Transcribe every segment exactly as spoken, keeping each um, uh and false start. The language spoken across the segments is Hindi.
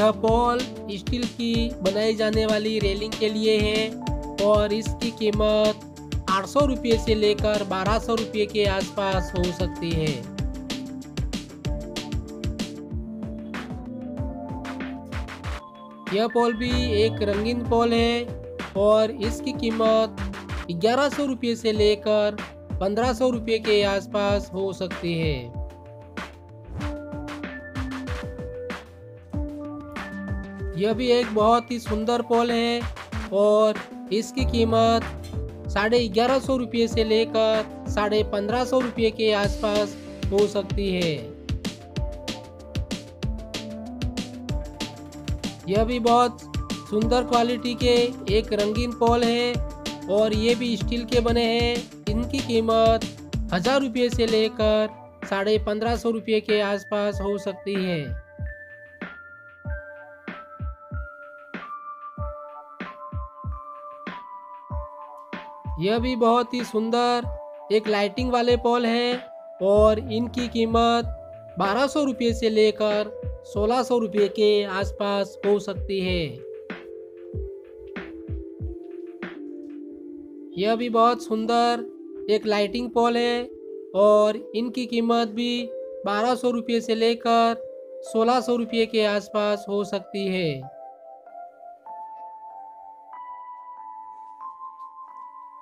यह पोल स्टील की बनाई जाने वाली रेलिंग के लिए है और इसकी कीमत आठ सौ रुपये से लेकर बारह सौ रुपये के आसपास हो सकती है। यह पोल भी एक रंगीन पोल है और इसकी कीमत ग्यारह सौ रुपये से लेकर पंद्रह सौ रुपये के आसपास हो सकती है। यह भी एक बहुत ही सुंदर पोल है और इसकी कीमत साढ़े ग्यारह सौ रुपये से लेकर साढ़े पंद्रह सौ रुपये के आसपास हो सकती है। यह भी बहुत सुंदर क्वालिटी के एक रंगीन पोल है और ये भी स्टील के बने हैं। इनकी कीमत हजार रुपये से लेकर साढ़े पंद्रह सौ रुपये के आसपास हो सकती है। यह भी बहुत ही सुंदर एक लाइटिंग वाले पोल है और इनकी कीमत बारह सौ रुपये से लेकर सोलह सौ रुपये के आसपास हो सकती है। यह भी बहुत सुंदर एक लाइटिंग पोल है और इनकी कीमत भी बारह सौ रुपये से लेकर सोलह सौ रुपये के आसपास हो सकती है।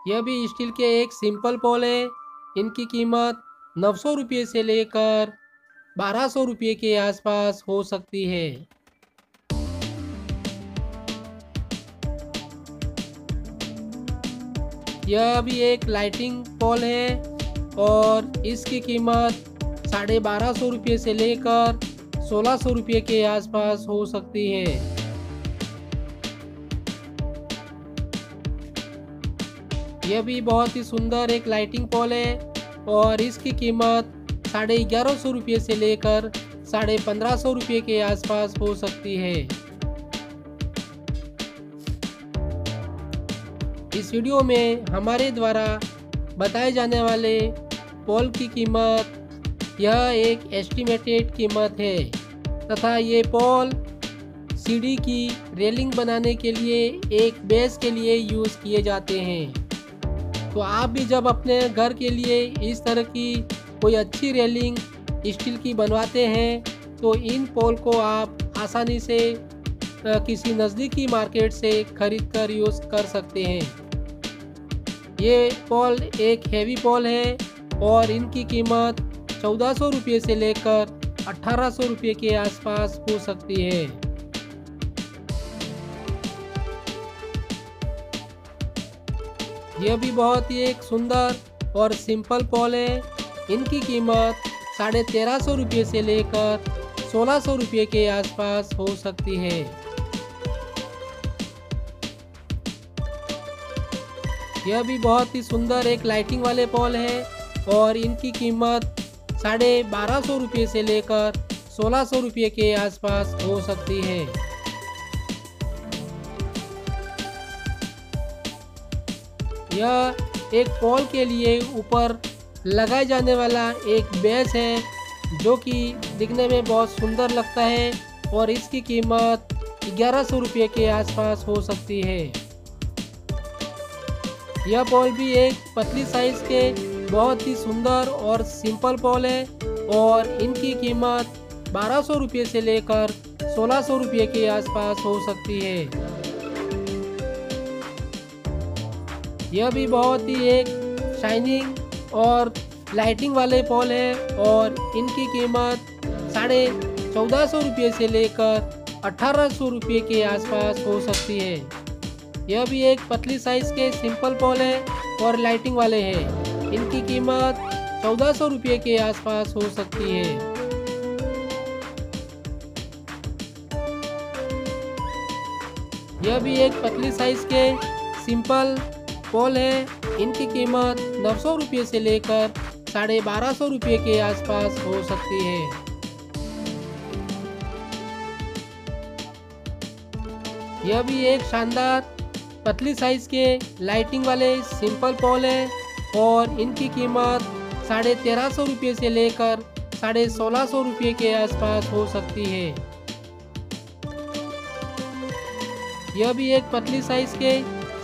यह भी स्टील के एक सिंपल पोल है। इनकी कीमत नौ सौ रुपये से लेकर बारह सौ रुपये के आसपास हो सकती है। यह भी एक लाइटिंग पोल है और इसकी कीमत साढ़े बारह सौ रुपये से लेकर सोलह सौ रुपये के आसपास हो सकती है। यह भी बहुत ही सुंदर एक लाइटिंग पोल है और इसकी कीमत साढ़े ग्यारह सौ रुपये से लेकर साढ़े पंद्रह सौ रुपये के आसपास हो सकती है। इस वीडियो में हमारे द्वारा बताए जाने वाले पोल की कीमत यह एक एस्टिमेटेड कीमत है तथा ये पोल सीढ़ी की रेलिंग बनाने के लिए एक बेस के लिए यूज़ किए जाते हैं। तो आप भी जब अपने घर के लिए इस तरह की कोई अच्छी रेलिंग स्टील की बनवाते हैं तो इन पोल को आप आसानी से किसी नज़दीकी मार्केट से खरीद कर यूज़ कर सकते हैं। ये पोल एक हेवी पोल है और इनकी कीमत चौदह सौ रुपये से लेकर अठारह सौ रुपये के आसपास हो सकती है। यह भी बहुत ही एक सुंदर और सिंपल पोल है। इनकी कीमत साढ़े तेरह सौ रुपये से लेकर सोलह सौ रुपये के आसपास हो सकती है। यह भी बहुत ही सुंदर एक लाइटिंग वाले पोल है और इनकी कीमत साढ़े बारह सौ रुपये से लेकर सोलह सौ रुपये के आसपास हो सकती है। यह एक पोल के लिए ऊपर लगाए जाने वाला एक बेस है जो कि दिखने में बहुत सुंदर लगता है और इसकी कीमत ग्यारह सौ रुपये के आसपास हो सकती है। यह पोल भी एक पतली साइज के बहुत ही सुंदर और सिंपल पोल है और इनकी कीमत बारह सौ रुपये से लेकर सोलह सौ रुपये के आसपास हो सकती है। यह भी बहुत ही एक शाइनिंग और लाइटिंग वाले पोल है और इनकी कीमत साढ़े चौदह सौ रुपये से लेकर अठारह सौ रुपये के आसपास हो सकती है। यह भी एक पतली साइज के सिंपल पोल है और लाइटिंग वाले हैं। इनकी कीमत चौदह सौ रुपये के आसपास हो सकती है। यह भी एक पतली साइज के सिंपल पोल है। इनकी कीमत नौ सौ रुपये से लेकर साढ़े बारह सौ रुपये के आसपास हो सकती है। यह भी एक शानदार पतली साइज के लाइटिंग वाले सिंपल पोल है और इनकी कीमत साढ़े तेरह सौ रुपये से लेकर साढ़े सोलह सौ रुपये के आसपास हो सकती है। यह भी एक पतली साइज के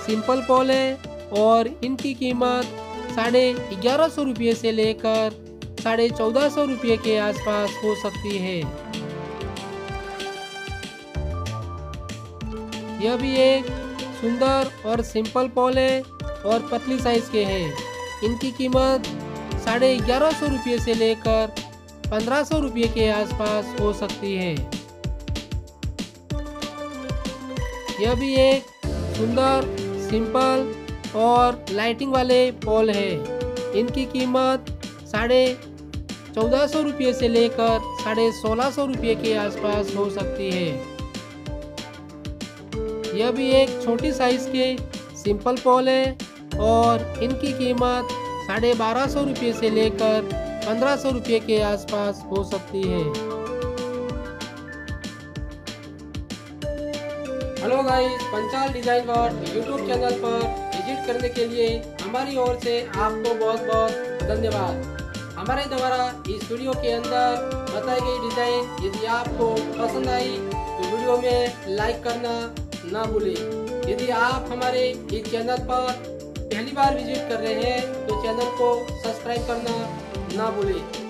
सिंपल पॉल है और इनकी कीमत साढ़े ग्यारह सौ रुपये से लेकर साढ़े चौदह सौ रुपये के आसपास हो सकती है। यह भी एक सुंदर और सिंपल पॉल है और पतली साइज के हैं। इनकी कीमत साढ़े ग्यारह सौ रुपये से लेकर पंद्रह सौ रुपये के आसपास हो सकती है। यह भी एक सुंदर सिंपल और लाइटिंग वाले पॉल है। इनकी कीमत साढ़े चौदह सौ रुपये से लेकर साढ़े सोलह सौ रुपये के आसपास हो सकती है। यह भी एक छोटी साइज के सिंपल पॉल है और इनकी कीमत साढ़े बारह सौ रुपये से लेकर पंद्रह सौ रुपये के आसपास हो सकती है। Hello guys, Panchal design world YouTube channel पर विजिट करने के लिए हमारी ओर से आपको बहुत बहुत धन्यवाद। हमारे द्वारा इस वीडियो के अंदर बताई गई डिजाइन यदि आपको पसंद आई तो वीडियो में लाइक करना ना भूलें। यदि आप हमारे इस चैनल पर पहली बार विजिट कर रहे हैं तो चैनल को सब्सक्राइब करना ना भूलें।